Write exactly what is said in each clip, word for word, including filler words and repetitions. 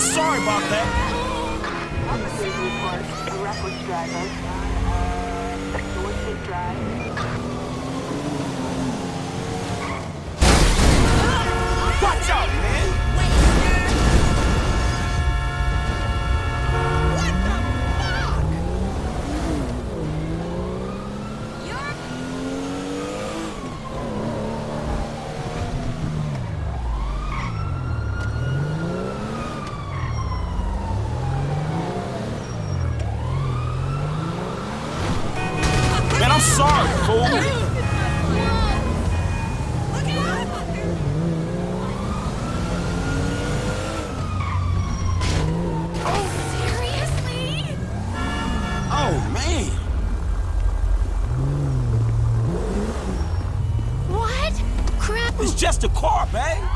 Yeah, sorry about that. Officers report a reckless driver on Northwood Drive. Watch out, man! Sorry, fool. Look out! Oh, seriously? Oh, man. What? Crap. It's just a car, man. Oh.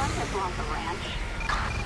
Someone has lost a branch.